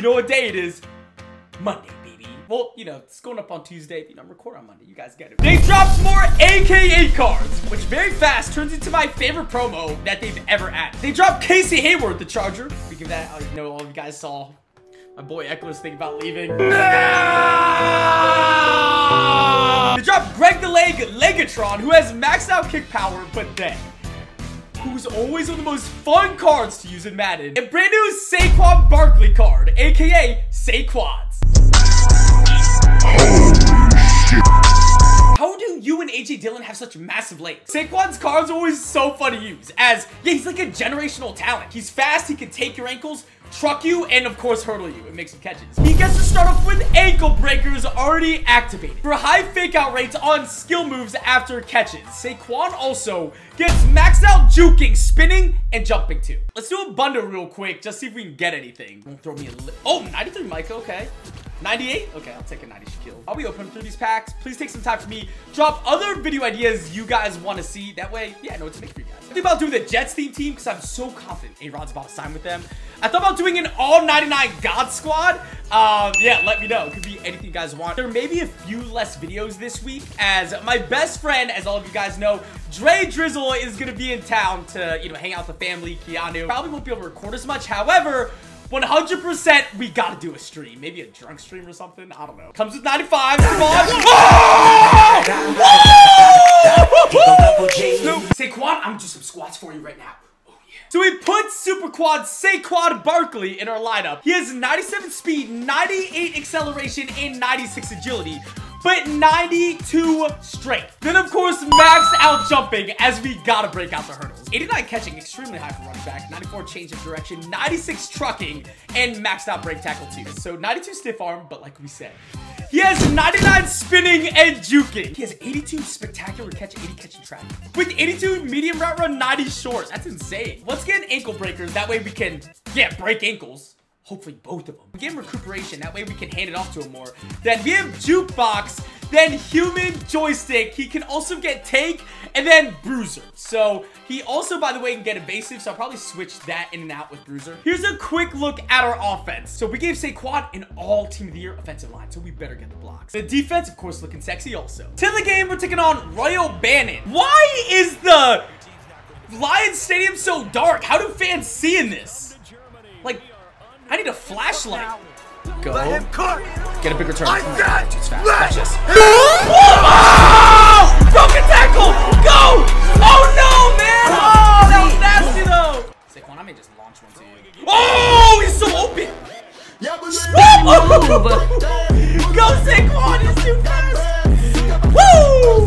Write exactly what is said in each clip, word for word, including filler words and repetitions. You know what day it is? Monday, baby. Well, you know, it's going up on Tuesday. You know, I'm recording on Monday. You guys get it. They dropped more A K A cards, which very fast turns into my favorite promo that they've ever added. They dropped Casey Hayward, the Charger. Speaking of that, I know all you guys saw my boy Eckler's thinking about leaving. No! They dropped Greg the Leg Legatron, who has maxed out kick power, but then who's always one of the most fun cards to use in Madden. A brand new Saquon Barkley card, A K A Saquads. Holy shit. How do you and A J Dillon have such massive legs? Saquon's cards are always so fun to use, as, yeah, he's like a generational talent. He's fast, he can take your ankles, truck you, and of course hurdle you and make some catches. He gets to start off with ankle breakers already activated for high fake out rates on skill moves after catches. Saquon also gets maxed out juking, spinning, and jumping too. Let's do a bundle real quick, just see if we can get anything. Don't throw me a li- oh, ninety-three Michael, okay. ninety-eight? Okay, I'll take a ninety Shaquille. I'll be opening through these packs. Please take some time for me. Drop other video ideas you guys want to see. That way, yeah, I know what to make for you guys. I think about doing the Jets theme team because I'm so confident A-Rod's about to sign with them. I thought about doing an all ninety-nine God Squad. Um, yeah, let me know. It could be anything you guys want. There may be a few less videos this week as my best friend, as all of you guys know, Dre Drizzle is going to be in town to, you know, hang out with the family, Keanu. Probably won't be able to record as much. However, one hundred percent, we gotta do a stream. Maybe a drunk stream or something. I don't know. Comes with ninety-five. Come on. Oh! Saquon, I'm gonna do some squats for you right now. Oh, yeah. So we put Super Quad Saquon Barkley in our lineup. He has ninety-seven speed, ninety-eight acceleration, and ninety-six agility, but ninety-two strength. Then, of course, max out jumping as we gotta break out the hurdles. eighty-nine catching, extremely high for running back. ninety-four change of direction, ninety-six trucking, and maxed out break tackle too. So ninety-two stiff arm, but like we said, he has ninety-nine spinning and juking. He has eighty-two spectacular catch, eighty catch and track. With eighty-two medium route run, ninety short. That's insane. Let's get an ankle breaker. That way we can, yeah, break ankles. Hopefully both of them. We give him recuperation, that way we can hand it off to him more. Then we have jukebox, then human joystick. He can also get tank and then bruiser. So he also, by the way, can get evasive, so I'll probably switch that in and out with bruiser. Here's a quick look at our offense. So we gave Saquon an all team of the year offensive line, so we better get the blocks. The defense, of course, looking sexy also. To the game, we're taking on Royal Bannon. Why is the Lions Stadium so dark? How do fans see in this? Like, I need a flashlight. Go. Get a big return. I'm dead. Dude's fast. Watch this. Oh! Broken tackle. Go. Oh, no, man. Oh, that was nasty, though. Saquon, I may just launch one to you. Oh, he's so open. Go, Saquon. He's too fast. Woo.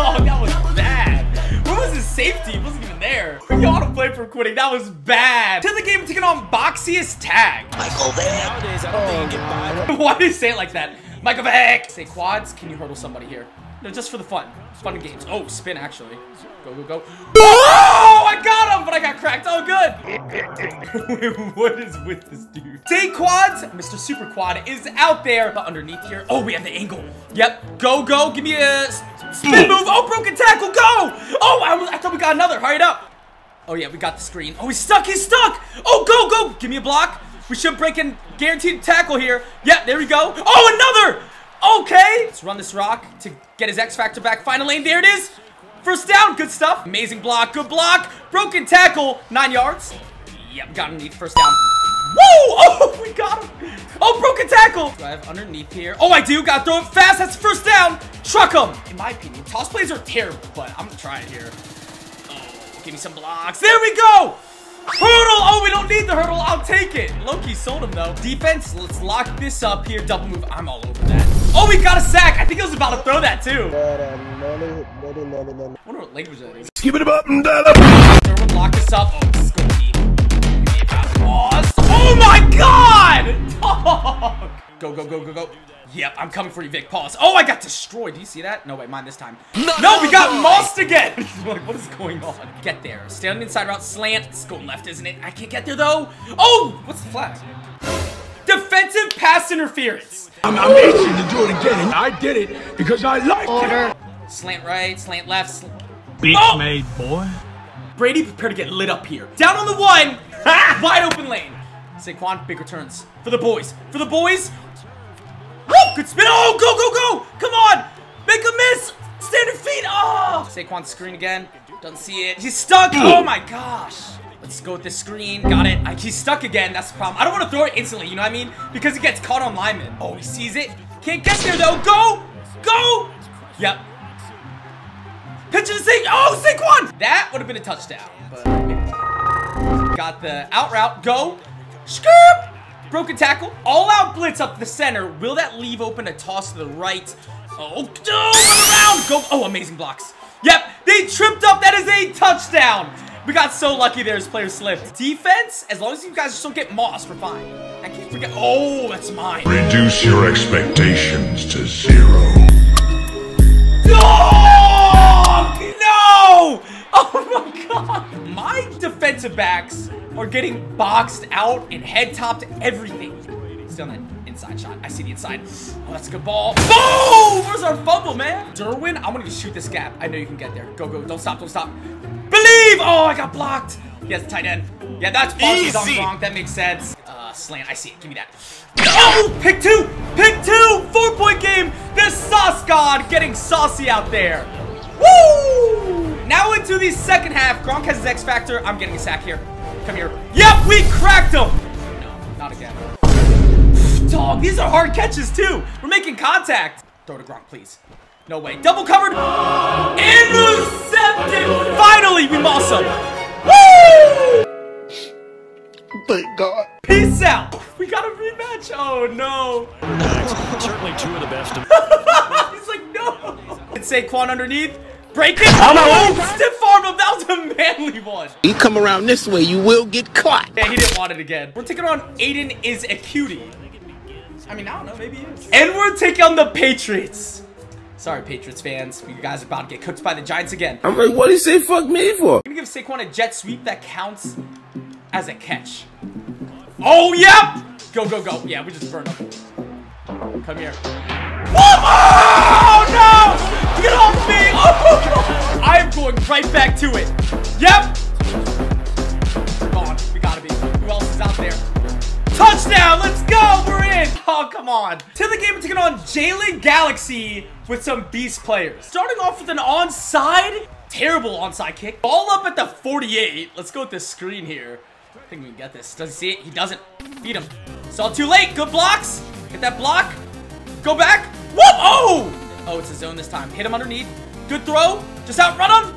Oh, that was bad. Where was his safety? He wasn't even there. We ought to play for quitting. That was bad. To the game, taking on Boxiest Tag. Michael Vick. Nowadays, I don't think you get by. Why do you say it like that? Michael Vick. Say quads. Can you hurdle somebody here? No, just for the fun. Fun and games. Oh, spin, actually. Go, go, go. Oh, I got him, but I got cracked. Oh, good. What is with this dude? Say quads. Mister Super Quad is out there. But underneath here. Oh, we have the angle. Yep. Go, go. Give me a spin move. Oh, broken tackle. Go. Oh, I, was, I thought we got another. Hurry it up. Oh, yeah, we got the screen. Oh, he's stuck. He's stuck. Oh, go, go. Give me a block. We should break in guaranteed tackle here. Yeah, there we go. Oh, another. Okay. Let's run this rock to get his X Factor back. Final lane. There it is. First down. Good stuff. Amazing block. Good block. Broken tackle. Nine yards. Yep, got underneath. First down. Woo! Oh, we got him. Oh, broken tackle. Do I have underneath here? Oh, I do. Got to throw it fast. That's first down. Truck him. In my opinion, toss plays are terrible, but I'm going to try it here. Give me some blocks. There we go. Hurdle. Oh, we don't need the hurdle. I'll take it. Loki sold him, though. Defense, let's lock this up here. Double move. I'm all over that. Oh, we got a sack. I think I was about to throw that, too. I wonder what language that is. Skip it up and down. Derwin, lock this up. Oh, this is going to be. Oh, my God. Go, go, go, go, go. Yep, I'm coming for you, Vic. Pause. Oh, I got destroyed. Do you see that? No, wait, mine this time. No, no we got no. Mossed again. Like, what is going on? Get there. Stay on the inside route. Slant. It's going left, isn't it? I can't get there, though. Oh, what's the flag? Defensive pass interference. I'm not asking you to do it again. I did it because I liked Order. it. Slant right, slant left. Sl Beat oh. made, boy. Brady, prepare to get lit up here. Down on the one. Wide open lane. Saquon, big returns. For the boys. For the boys. Woo! Good spin. Oh, go, go, go. Come on. Make a miss. Standard feet. Oh. Saquon screen again. Doesn't see it. He's stuck. Oh, my gosh. Let's go with this screen. Got it. I, he's stuck again. That's the problem. I don't want to throw it instantly. You know what I mean? Because it gets caught on linemen. Oh, he sees it. Can't get there, though. Go. Go. Yep. Pitch of the Saquon. Oh, Saquon. That would have been a touchdown. But got the out route. Go. Skirp. Broken tackle. All out blitz up the center. Will that leave open a toss to the right? Oh, no. Oh, run around. Go. Oh, amazing blocks. Yep. They tripped up. That is a touchdown. We got so lucky there as players slipped. Defense, as long as you guys just don't get mossed, we're fine. I keep forgetting. Oh, that's mine. Reduce your expectations to zero. No! No! Oh my god. My defensive backs are getting boxed out and head topped everything. Still not. Inside shot. I see the inside. Oh, that's a good ball. Boom! Where's our fumble, man? Derwin, I'm gonna just shoot this gap. I know you can get there. Go, go. Don't stop. Don't stop. Believe! Oh, I got blocked. Yes, tight end. Yeah, that's easy on Gronk. That makes sense. Uh, slant. I see it. Give me that. Oh! Pick two! Pick two! Four-point game! This sauce god getting saucy out there. Woo! Now into the second half. Gronk has his X Factor. I'm getting a sack here. Come here. Yep, we cracked him! No, not again. Dog, these are hard catches too. We're making contact. Throw to Gronk, please. No way. Double covered. Intercepted. Finally, we moss up. Woo! Thank God. Peace out. We got a rematch. Oh no. Certainly two of the best. He's like no. It's Saquon underneath. Break it. I'm out. Stiff arm him. That was a manly one. You come around this way, you will get caught. Yeah, he didn't want it again. We're taking on Aiden is a cutie. I mean, I don't know, maybe it is. And we're taking on the Patriots. Sorry, Patriots fans. You guys are about to get cooked by the Giants again. I'm like, what do you say fuck me for? I'm gonna give Saquon a jet sweep that counts as a catch. Oh, yep! Go, go, go. Yeah, we just burned up. Come here. Oh, no! Get off me! Oh, I'm going right back to it. Yep! Gone. We gotta be. Who else is out there? Touchdown! Let's go! We're in! Oh, come on. To the game, we're taking on Jaylen Galaxy with some beast players. Starting off with an onside. Terrible onside kick. Ball up at the forty-eight. Let's go with this screen here. I think we can get this. Doesn't see it. He doesn't. Beat him. It's all too late. Good blocks. Hit that block. Go back. Whoop! Oh! Oh, it's a zone this time. Hit him underneath. Good throw. Just outrun him.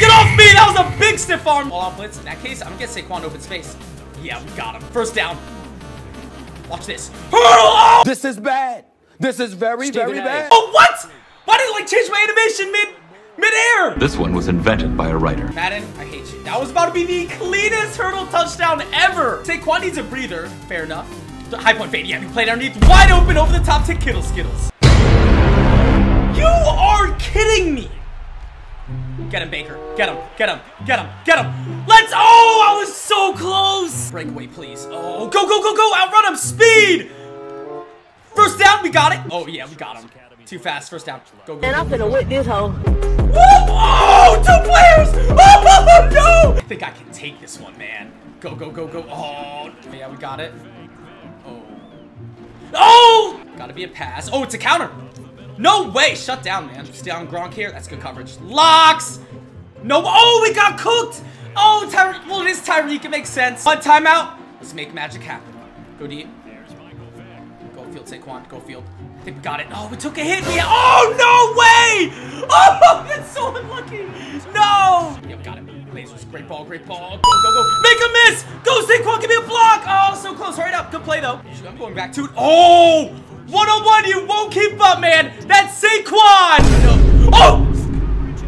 Get off me! That was a big stiff arm. All out blitz. In that case, I'm gonna get Saquon open space. Yeah, we got him. First down. Watch this. Oh! This is bad. This is very, Steven very bad. Oh, what? Why did it like change my animation mid mid-air? This one was invented by a writer. Madden, I hate you. That was about to be the cleanest hurdle touchdown ever. Saquon needs a breather. Fair enough. The high point fade. Yeah, we played underneath. Wide open over the top to Kittle Skittles. You are kidding me. Get him, Baker. Get him. Get him. Get him. Get him. Let's. Oh, I was so close. Breakaway, please. Oh, go, go, go, go. Outrun him. Speed. First down. We got it. Oh, yeah, we got him. Too fast. First down. Go, go. And I'm gonna whip this hoe. Whoa. Oh, two players. Oh, no. I think I can take this one, man. Go, go, go, go. Oh, yeah, we got it. Oh. Oh. Gotta be a pass. Oh, it's a counter. No way! Shut down, man. Stay on Gronk here. That's good coverage. Locks! No. Oh, we got cooked! Oh, Tyreek. Well, it is Tyreek. It makes sense. One timeout. Let's make magic happen. Go deep. Go field, Saquon. Go field. I think we got it. Oh, we took a hit. We oh, no way! Oh, that's so unlucky. No! Yeah, we got it. Blazers. Great ball. Great ball. Go, go, go. Make a miss! Go, Saquon. Give me a block! Oh, so close. Hurry up. Good play, though. I'm going back to it. Oh! one oh one, you won't keep up, man. That's Saquon. No. Oh!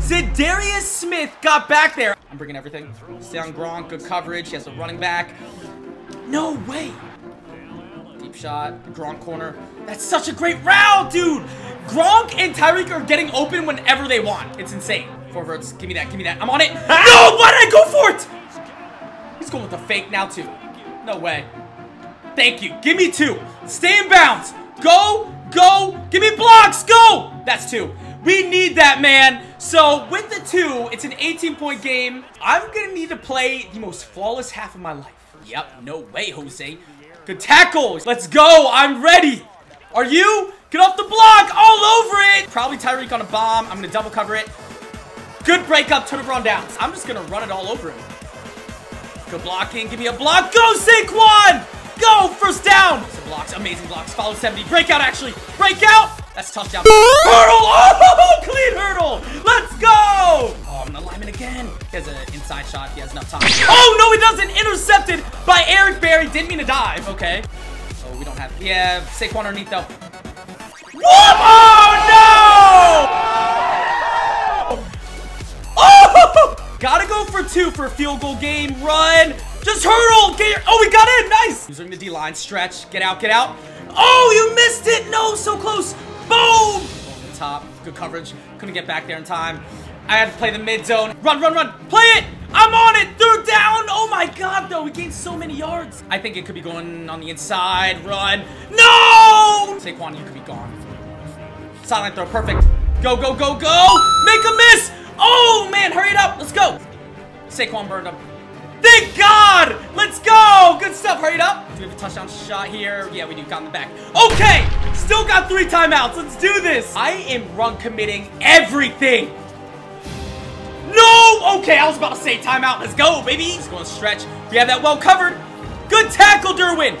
Z'Darius Smith got back there. I'm bringing everything. Stay on Gronk. Good coverage. He has a running back. No way. Deep shot. Gronk corner. That's such a great route, dude. Gronk and Tyreek are getting open whenever they want. It's insane. Four verts. Give me that. Give me that. I'm on it. No! Why did I go for it? He's going with the fake now, too. No way. Thank you. Give me two. Stay in bounds. Go, go, give me blocks, go! That's two. We need that, man. So, with the two, it's an eighteen-point game. I'm gonna need to play the most flawless half of my life. Yep, no way, Jose. Good tackle. Let's go. I'm ready. Are you? Get off the block. All over it. Probably Tyreek on a bomb. I'm going to double cover it. Good break up. Turn it around downs. I'm just going to run it all over him. Good blocking. Give me a block. Go, Saquon. Go. First down. Some blocks. Amazing blocks. Follow seventy. Breakout, actually. Breakout. That's touchdown. Hurdle. Oh, clean hurdle. Let's go. Oh, I'm going to line it again. He has an inside shot. He has enough time. Oh, no, he doesn't. Intercepted by Eric Berry. Didn't mean to dive. Okay. Oh, we don't have. Yeah, Saquon underneath, though. Whoop! Oh, no! Oh! Gotta go for two for a field goal game. Run. Just hurdle. Get your. Oh, we got in. Nice. Using the D-line. Stretch. Get out. Get out. Oh, you missed it. No, so close. Boom! Over the top. Good coverage. Couldn't get back there in time. I had to play the mid zone. Run, run, run. Play it. I'm on it. Third down. Oh my God, though. We gained so many yards. I think it could be going on the inside. Run. No! Saquon, you could be gone. Silent throw. Perfect. Go, go, go, go. Make a miss. Oh man, hurry it up. Let's go. Saquon burned him. Thank God. Let's go. Good stuff. Hurry it up. Do we have a touchdown shot here? Yeah, we do. Got in the back. Okay. Still got three timeouts. Let's do this. I am run committing everything. No! Okay, I was about to say timeout. Let's go, baby. He's going to stretch. We have that well covered. Good tackle, Derwin.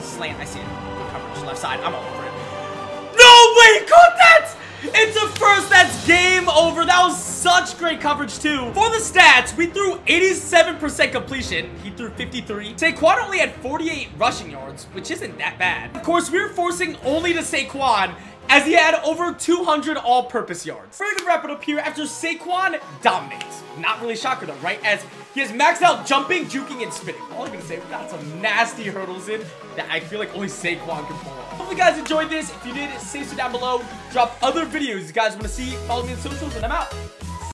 Slant. I see it. Good coverage. Left side. I'm all over it. No way! He caught that! It's a first. That's game over. That was such great coverage, too. For the stats, we threw eighty-seven percent completion. He threw fifty-three. Saquon only had forty-eight rushing yards, which isn't that bad. Of course, we were forcing only to Saquon, as he had over two hundred all-purpose yards. We're gonna wrap it up here after Saquon dominates. Not really shocker though, right? As he has maxed out jumping, juking, and spinning. All I'm gonna say, we got some nasty hurdles in that I feel like only Saquon can pull off. Hope you guys enjoyed this. If you did, say so down below. Drop other videos you guys wanna see. Follow me on socials, and I'm out.